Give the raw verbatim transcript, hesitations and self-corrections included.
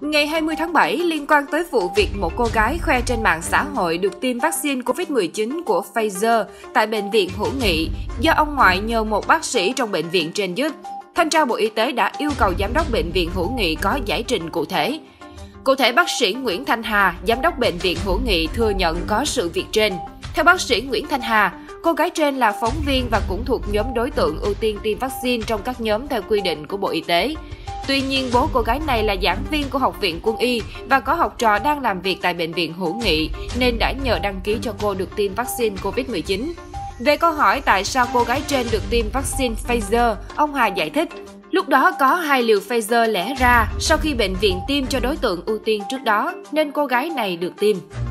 Ngày hai mươi tháng bảy, liên quan tới vụ việc một cô gái khoe trên mạng xã hội được tiêm vaccine Covid mười chín của Pfizer tại Bệnh viện Hữu Nghị do ông ngoại nhờ một bác sĩ trong bệnh viện trên giúp, Thanh tra Bộ Y tế đã yêu cầu Giám đốc Bệnh viện Hữu Nghị có giải trình cụ thể. Cụ thể, bác sĩ Nguyễn Thanh Hà, Giám đốc Bệnh viện Hữu Nghị thừa nhận có sự việc trên. Theo bác sĩ Nguyễn Thanh Hà, cô gái trên là phóng viên và cũng thuộc nhóm đối tượng ưu tiên tiêm vaccine trong các nhóm theo quy định của Bộ Y tế. Tuy nhiên, bố cô gái này là giảng viên của Học viện Quân y và có học trò đang làm việc tại Bệnh viện Hữu Nghị nên đã nhờ đăng ký cho cô được tiêm vaccine Covid mười chín. Về câu hỏi tại sao cô gái trên được tiêm vaccine Pfizer, ông Hà giải thích, lúc đó có hai liều Pfizer lẻ ra sau khi bệnh viện tiêm cho đối tượng ưu tiên trước đó nên cô gái này được tiêm.